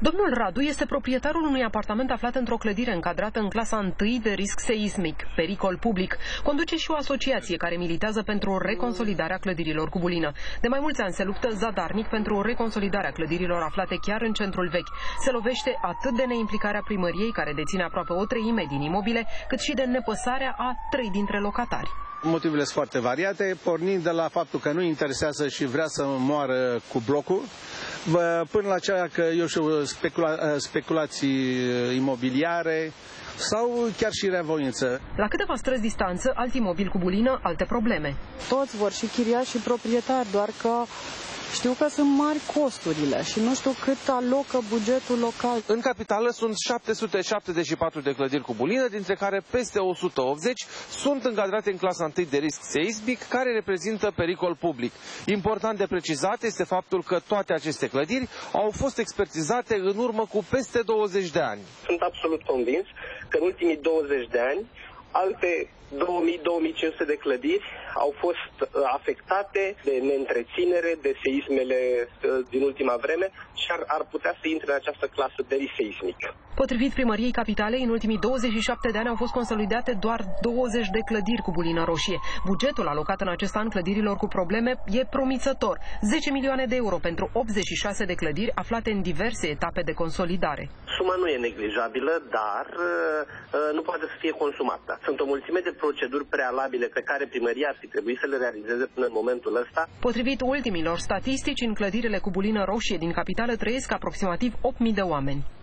Domnul Radu este proprietarul unui apartament aflat într-o clădire încadrată în clasa 1 de risc seismic, pericol public. Conduce și o asociație care militează pentru reconsolidarea clădirilor cu bulină. De mai mulți ani se luptă zadarnic pentru reconsolidarea clădirilor aflate chiar în centrul vechi. Se lovește atât de neimplicarea primăriei, care deține aproape 1/3 din imobile, cât și de nepăsarea a 3 dintre locatari. Motivele sunt foarte variate, pornind de la faptul că nu interesează și vrea să moară cu blocul, până la ceea că, eu știu, speculații imobiliare sau chiar și reavoință. La câteva străzi distanță, alt imobil cu bulină, alte probleme. Toți vor și chiriași și proprietari, doar că știu că sunt mari costurile și nu știu cât alocă bugetul local. În capitală sunt 774 de clădiri cu bulină, dintre care peste 180 sunt încadrate în clasa 1 de risc seismic, care reprezintă pericol public. Important de precizat este faptul că toate aceste clădiri au fost expertizate în urmă cu peste 20 de ani. Sunt absolut convins că în ultimii 20 de ani alte 2000-2500 de clădiri au fost afectate de neîntreținere, de seismele din ultima vreme și ar putea să intre în această clasă de risc seismic. Potrivit Primăriei Capitalei, în ultimii 27 de ani au fost consolidate doar 20 de clădiri cu bulină roșie. Bugetul alocat în acest an clădirilor cu probleme e promițător. 10 milioane de euro pentru 86 de clădiri aflate în diverse etape de consolidare. Suma nu e neglijabilă, dar nu poate să fie consumată. Sunt o mulțime de proceduri prealabile pe care primăria ar fi trebuit să le realizeze până în momentul ăsta. Potrivit ultimilor statistici, în clădirile cu bulină roșie din capitală trăiesc aproximativ 8.000 de oameni.